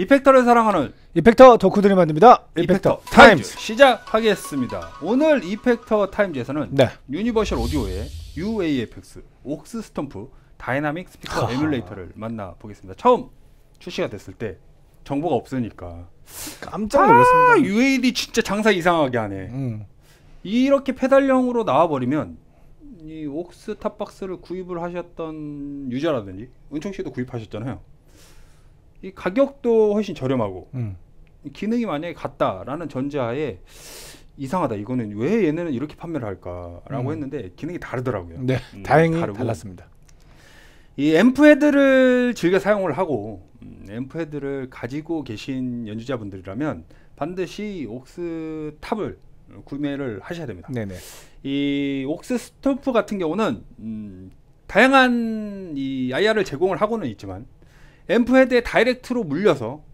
이펙터를 사랑하는 이펙터 덕후들이 만듭니다. 이펙터 타임즈 시작하겠습니다. 오늘 이펙터 타임즈에서는 네. 유니버셜 오디오의 UAFX, 옥스 스톰프, 다이나믹 스피커 에뮬레이터를 만나보겠습니다. 처음 출시가 됐을 때 정보가 없으니까 깜짝 놀랐습니다. UAD 진짜 장사 이상하게 하네. 이렇게 페달형으로 나와버리면 이 옥스 탑박스를 구입을 하셨던 유저라든지 은총씨도 구입하셨잖아요. 이 가격도 훨씬 저렴하고 기능이 만약에 같다라는 전제하에 이상하다, 이거는 왜 얘네는 이렇게 판매를 할까라고 했는데 기능이 다르더라고요. 네, 다행히 달랐습니다. 이 앰프 헤드를 즐겨 사용을 하고 앰프 헤드를 가지고 계신 연주자분들이라면 반드시 옥스 탑을 구매를 하셔야 됩니다. 네네. 이 옥스 스톰프 같은 경우는 다양한 이 IR을 제공을 하고는 있지만 앰프 헤드에 다이렉트로 물려서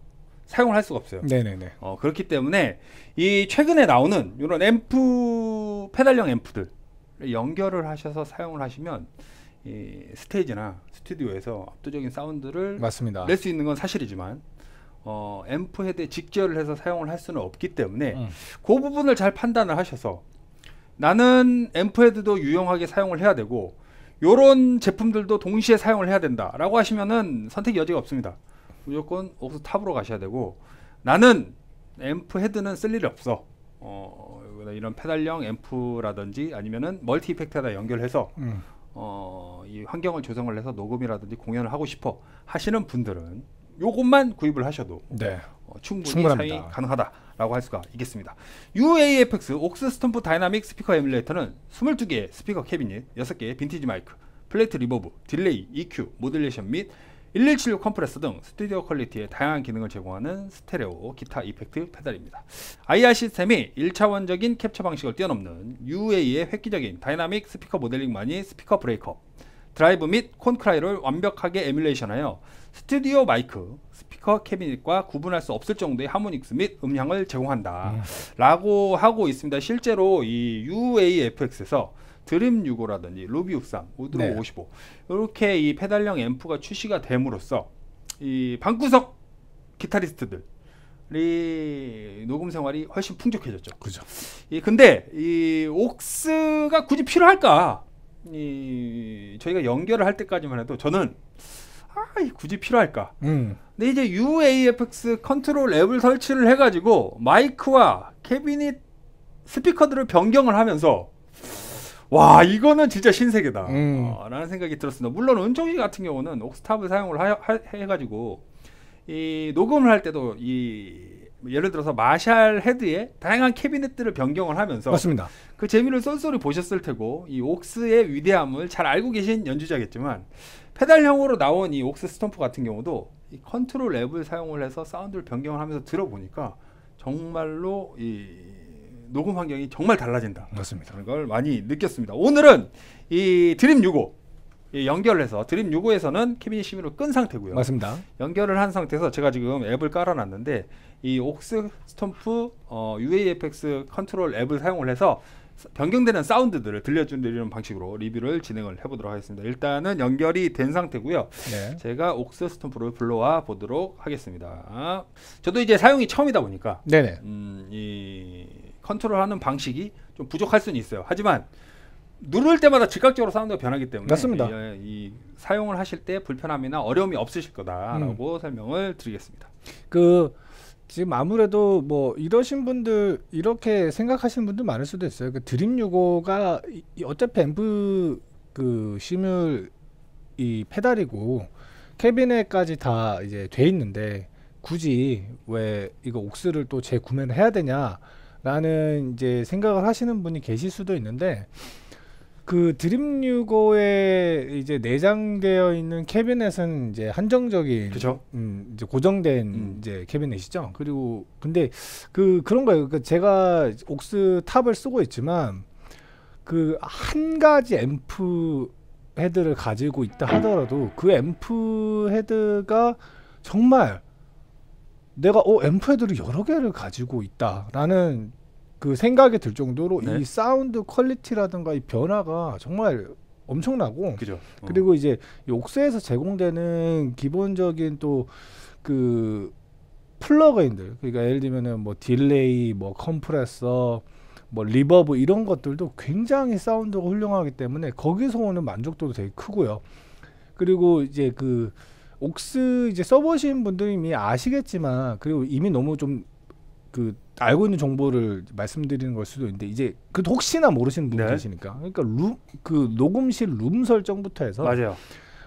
사용을 할 수가 없어요. 네네네. 그렇기 때문에 이 최근에 나오는 이런 앰프 페달형 앰프들 연결을 하셔서 사용을 하시면 이 스테이지나 스튜디오에서 압도적인 사운드를 낼 수 있는 건 사실이지만 앰프 헤드에 직결을 해서 사용을 할 수는 없기 때문에 그 부분을 잘 판단을 하셔서 나는 앰프 헤드도 유용하게 사용을 해야 되고 요런 제품들도 동시에 사용을 해야 된다 라고 하시면은 선택의 여지가 없습니다. 무조건 옥스 탑으로 가셔야 되고, 나는 앰프 헤드는 쓸 일이 없어, 이런 페달형 앰프라든지 아니면은 멀티 이펙트에다 연결해서 이 환경을 조성을 해서 녹음이라든지 공연을 하고 싶어 하시는 분들은 요것만 구입을 하셔도 네. 충분히 사용이 가능하다 라고 할 수가 있겠습니다. UAFX 옥스 스톰프 다이나믹 스피커 에뮬레이터는 22개의 스피커 캐비닛, 6개의 빈티지 마이크, 플레이트 리버브, 딜레이, EQ, 모듈레이션 및 1176 컴프레서 등 스튜디오 퀄리티의 다양한 기능을 제공하는 스테레오 기타 이펙트 페달입니다. IR 시스템이 1차원적인 캡처 방식을 뛰어넘는 UA의 획기적인 다이나믹 스피커 모델링만이 스피커 브레이커, 드라이브 및 콘크라이를 완벽하게 에뮬레이션하여 스튜디오 마이크, 스피커 캐비닛과 구분할 수 없을 정도의 하모닉스 및 음향을 제공한다 라고 하고 있습니다. 실제로 이 UAFX에서 드림 65라든지 로비 63, 우드로 네. 55 이렇게 이 페달형 앰프가 출시가 됨으로써 이 방구석 기타리스트들이 녹음 생활이 훨씬 풍족해졌죠. 그죠. 근데 이 옥스가 굳이 필요할까? 저희가 연결을 할 때까지만 해도 저는 굳이 필요할까? 근데 이제 UAFX 컨트롤 앱을 설치를 해가지고 마이크와 캐비닛 스피커들을 변경을 하면서 와 이거는 진짜 신세계다 라는 생각이 들었습니다. 물론 은정씨 같은 경우는 옥스탑을 사용을 해가지고 이 녹음을 할 때도 이 예를 들어서 마샬 헤드에 다양한 캐비닛들을 변경을 하면서 맞습니다. 그 재미를 쏠쏠히 보셨을 테고 이 옥스의 위대함을 잘 알고 계신 연주자겠지만 페달형으로 나온 이 옥스 스톰프 같은 경우도 이 컨트롤 앱을 사용을 해서 사운드를 변경을 하면서 들어보니까 정말로 이 녹음 환경이 정말 달라진다. 맞습니다. 그런 걸 많이 느꼈습니다. 오늘은 이 드림 65 연결해서 드림 65에서는 캐비닛 시민을 끈 상태고요. 맞습니다. 연결을 한 상태에서 제가 지금 앱을 깔아놨는데 이 옥스 스톰프 UAFX 컨트롤 앱을 사용을 해서 변경되는 사운드들을 들려주는 방식으로 리뷰를 진행을 해보도록 하겠습니다. 일단은 연결이 된 상태고요. 네. 제가 옥스 스톰프를 불러와 보도록 하겠습니다. 저도 이제 사용이 처음이다 보니까 네네. 이 컨트롤하는 방식이 좀 부족할 수는 있어요. 하지만 누를 때마다 즉각적으로 사운드가 변하기 때문에 맞습니다. 이 사용을 하실 때 불편함이나 어려움이 없으실 거다라고 설명을 드리겠습니다. 지금 아무래도 뭐 이러신 분들 이렇게 생각하시는 분들 많을 수도 있어요. 드림 65가 어차피 앰프 시뮬 이 페달이고 캐비넷까지 다 이제 돼 있는데 굳이 왜 이거 옥스를 또 재구매를 해야 되냐라는 이제 생각을 하시는 분이 계실 수도 있는데 그 드림 65에 이제 내장되어 있는 캐비넷은 이제 한정적인, 그쵸? 이제 고정된 이제 캐비넷이죠. 그리고 근데 그런 거예요. 제가 옥스 탑을 쓰고 있지만 한 가지 앰프 헤드를 가지고 있다 하더라도 그 앰프 헤드가 정말 내가 앰프 헤드를 여러 개를 가지고 있다라는. 생각이 들 정도로 네. 이 사운드 퀄리티라든가 이 변화가 정말 엄청나고 그죠. 그리고 이제 옥스에서 제공되는 기본적인 또 플러그인들, 그러니까 예를 들면은 뭐 딜레이, 뭐 컴프레서, 뭐 리버브 이런 것들도 굉장히 사운드가 훌륭하기 때문에 거기서 오는 만족도도 되게 크고요. 그리고 이제 그 옥스 이제 써보신 분들이 이미 아시겠지만, 그리고 이미 너무 좀 그 알고 있는 정보를 말씀드리는 걸 수도 있는데, 이제 그 혹시나 모르시는 분들 계시니까, 그러니까 그 녹음실 룸 설정부터 해서 맞아요.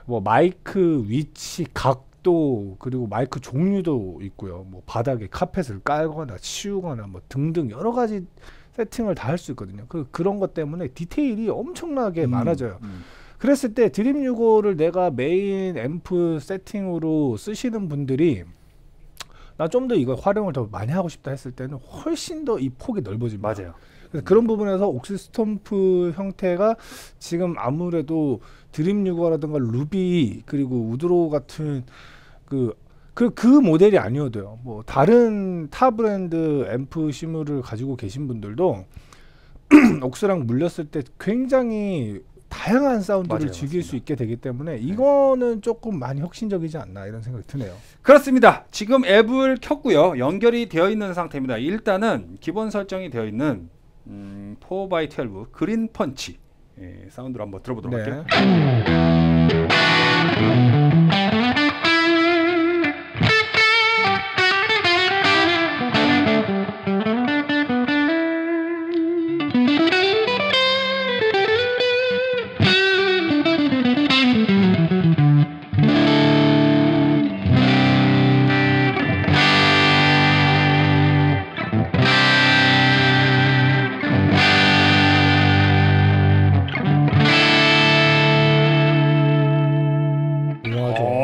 뭐 마이크 위치, 각도, 그리고 마이크 종류도 있고요. 뭐 바닥에 카펫을 깔거나 치우거나 뭐 등등 여러 가지 세팅을 다 할 수 있거든요. 그런 것 때문에 디테일이 엄청나게 많아져요. 그랬을 때 드림 유고를 내가 메인 앰프 세팅으로 쓰시는 분들이 나 좀 더 이거 활용을 더 많이 하고 싶다 했을 때는 훨씬 더 이 폭이 넓어집니다. 맞아요. 그래서 그런 부분에서 옥스 스톰프 형태가 지금 아무래도 드림 유고라든가 루비 그리고 우드로 같은 그 모델이 아니어도요, 뭐 다른 타 브랜드 앰프 시물을 가지고 계신 분들도 옥스랑 물렸을 때 굉장히 다양한 사운드를 즐길 맞습니다. 수 있게 되기 때문에 이거는 조금 많이 혁신적이지 않나 이런 생각이 드네요. 그렇습니다. 지금 앱을 켰고요. 연결이 되어 있는 상태입니다. 일단은 기본 설정이 되어 있는 4x12 그린 펀치 사운드로 한번 들어보도록 할게요.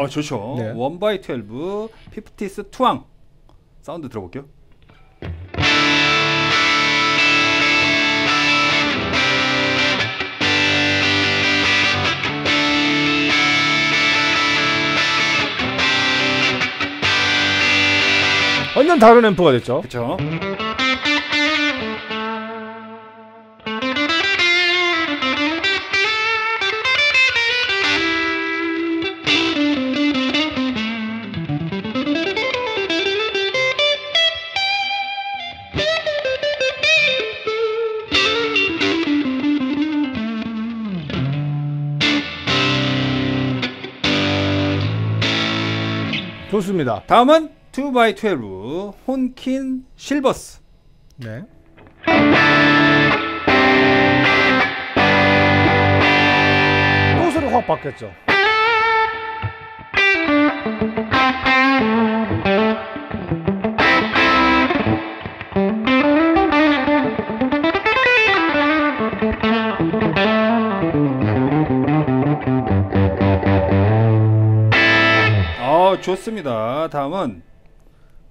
좋죠. 1x12 피프티스 투앙 사운드 들어볼게요. 완전 다른 앰프가 됐죠. 그쵸. 좋습니다. 다음은 2x12 혼킨 실버스. 네. 소스로 확 바뀌었죠. 좋습니다. 다음은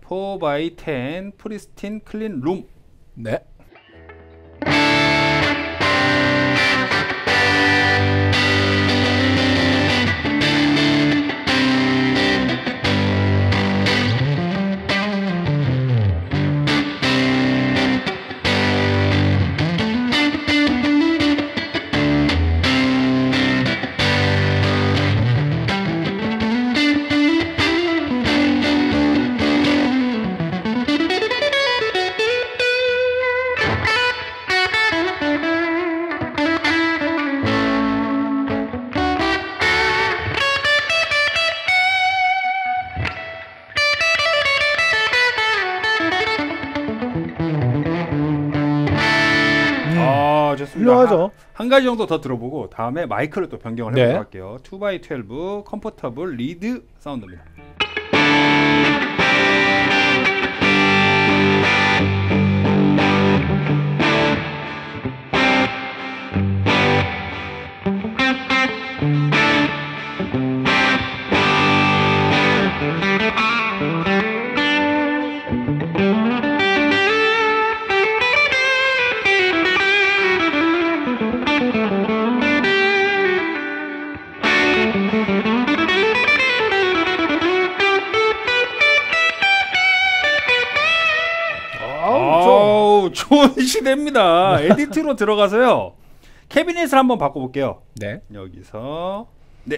4x10 프리스틴 클린 룸. 네. 훌륭하죠. 한 가지 정도 더 들어보고 다음에 마이크를 또 변경을 해보도록 할게요. 2x12 컴포터블 리드 사운드입니다. 됩니다. 에디트로 들어가서요. 캐비닛을 한번 바꿔볼게요. 네. 여기서 네.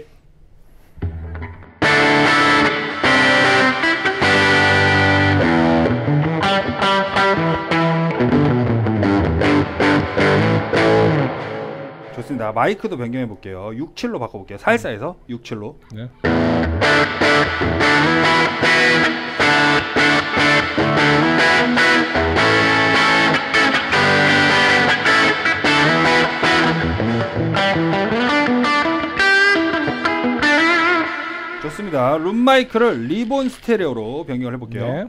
좋습니다. 마이크도 변경해 볼게요. 6,7로 바꿔 볼게요. 살사에서 6,7로. 네. 좋습니다. 룸 마이크를 리본 스테레오로 변경을 해 볼게요. 네.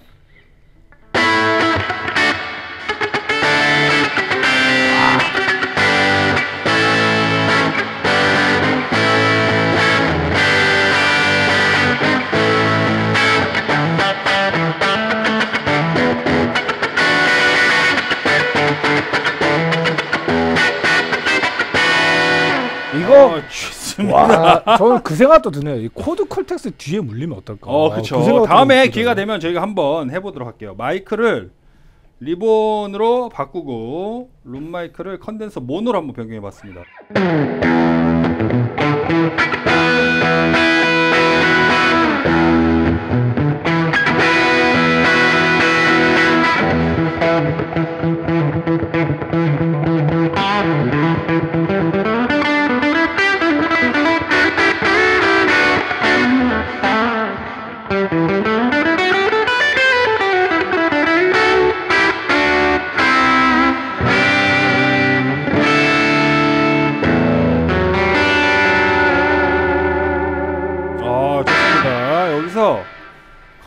와, 저는 그 생각도 드네요. 이 코드 컬텍스 뒤에 물리면 어떨까? 그쵸. 그 다음에 기회가 되면 저희가 한번 해보도록 할게요. 마이크를 리본으로 바꾸고 룸 마이크를 컨덴서 모노로 한번 변경해봤습니다.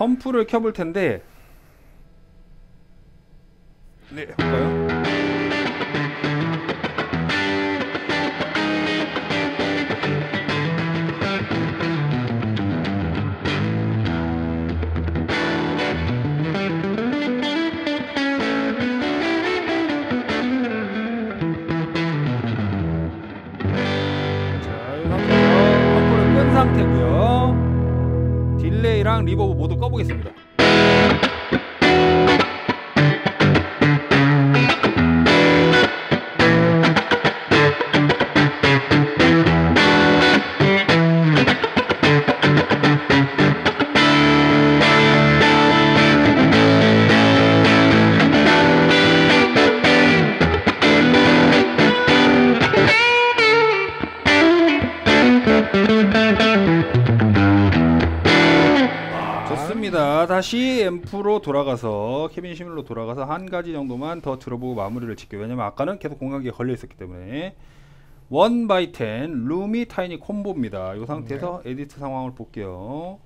컴프를 켜볼 텐데, 네, 볼까요? 자, 이 상태에서 컴프를 끈 상태고요. 딜레이랑 리버브 모두 꺼보겠습니다. 다시 앰프로 돌아가서 케빈 시뮬로 돌아가서 한 가지 정도만 더 들어보고 마무리를 짓게요. 왜냐면 아까는 계속 공간기에 걸려 있었기 때문에 1x10 루미 타이니 콤보입니다. 이 상태에서 에디트 상황을 볼게요.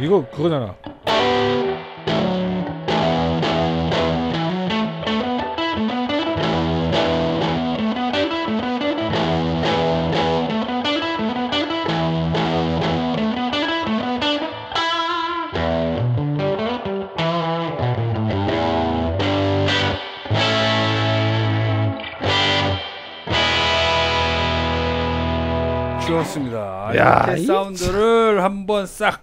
이거 그거잖아. 좋습니다. 이렇게 사운드를 한번 싹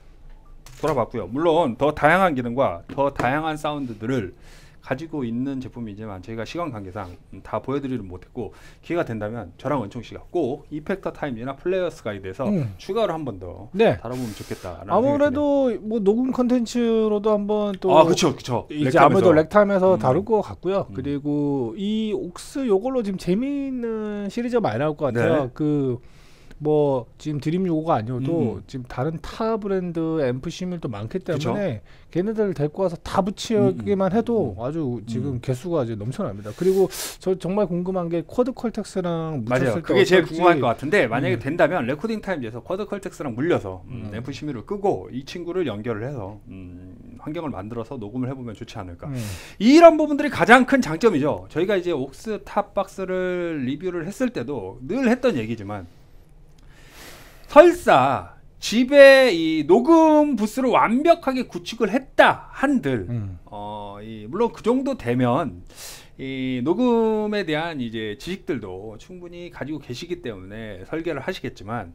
돌아봤고요. 물론 더 다양한 기능과 더 다양한 사운드들을 가지고 있는 제품이지만 저희가 시간 관계상 다 보여드리지 못했고, 기회가 된다면 저랑 은총씨가 꼭 이펙터 타임이나 플레이어스 가이드에서 추가로 한 번 더 다뤄보면 좋겠다. 아무래도 뭐 녹음 컨텐츠로도 한번 또 그쵸. 이제 아무래도 렉타임에서 다룰 것 같고요. 그리고 이 옥스 요걸로 지금 재미있는 시리즈가 많이 나올 것 같아요. 네. 뭐 지금 드림 요거가 아니어도 지금 다른 타 브랜드 앰프 시뮬도 많기 때문에 걔네들 데리고 와서 다 붙이기만 해도 아주 지금 개수가 아주 넘쳐납니다. 그리고 저 정말 궁금한 게 쿼드 컬텍스랑 맞아요. 때 그게 제일 궁금할 것 같은데, 만약에 된다면 레코딩 타임즈에서 쿼드 컬텍스랑 물려서 앰프 시뮬을 끄고 이 친구를 연결을 해서 환경을 만들어서 녹음을 해보면 좋지 않을까. 이런 부분들이 가장 큰 장점이죠. 저희가 이제 옥스 탑박스를 리뷰를 했을 때도 늘 했던 얘기지만, 설사 집에 이 녹음 부스를 완벽하게 구축을 했다 한들 물론 그 정도 되면 이 녹음에 대한 이제 지식들도 충분히 가지고 계시기 때문에 설계를 하시겠지만,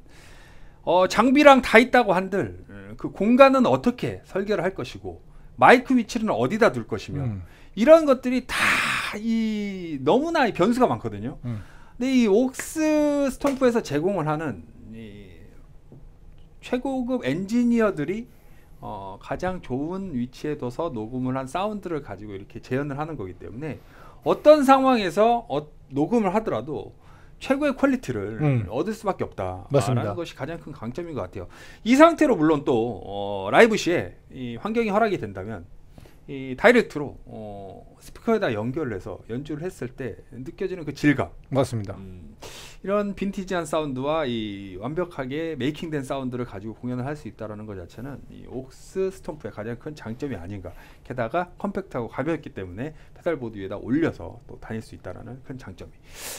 장비랑 다 있다고 한들 그 공간은 어떻게 설계를 할 것이고 마이크 위치는 어디다 둘 것이며 이런 것들이 다 이 너무나 변수가 많거든요. 근데 이 옥스 스톰프에서 제공을 하는 최고급 엔지니어들이 가장 좋은 위치에 둬서 녹음을 한 사운드를 가지고 이렇게 재현을 하는 거기 때문에 어떤 상황에서 녹음을 하더라도 최고의 퀄리티를 얻을 수밖에 없다라는 맞습니다. 것이 가장 큰 강점인 것 같아요. 이 상태로 물론 또 라이브 시에 이 환경이 허락이 된다면 이 다이렉트로 스피커에다 연결해서 연주를 했을 때 느껴지는 그 질감. 맞습니다. 이런 빈티지한 사운드와 이 완벽하게 메이킹된 사운드를 가지고 공연을 할 수 있다는 것 자체는 이 옥스 스톰프의 가장 큰 장점이 아닌가. 게다가 컴팩트하고 가볍기 때문에 페달보드 위에다 올려서 또 다닐 수 있다는 큰 장점이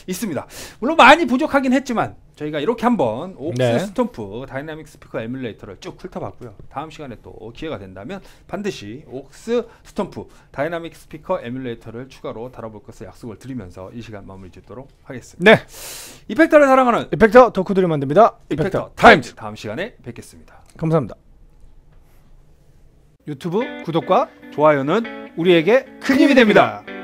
있습니다. 물론 많이 부족하긴 했지만 저희가 이렇게 한번 옥스 네. 스톰프 다이나믹 스피커 에뮬레이터를 쭉 훑어봤고요. 다음 시간에 또 기회가 된다면 반드시 옥스 스톰프 다이나믹 스피커 에뮬레이터를 추가로 달아볼 것을 약속을 드리면서 이 시간 마무리 짓도록 하겠습니다. 네. 이펙터를 사랑하는 이펙터 덕후들이 만듭니다. 이펙터 타임즈. 다음 시간에 뵙겠습니다. 감사합니다. 유튜브 구독과 좋아요는 우리에게 큰 힘이 됩니다.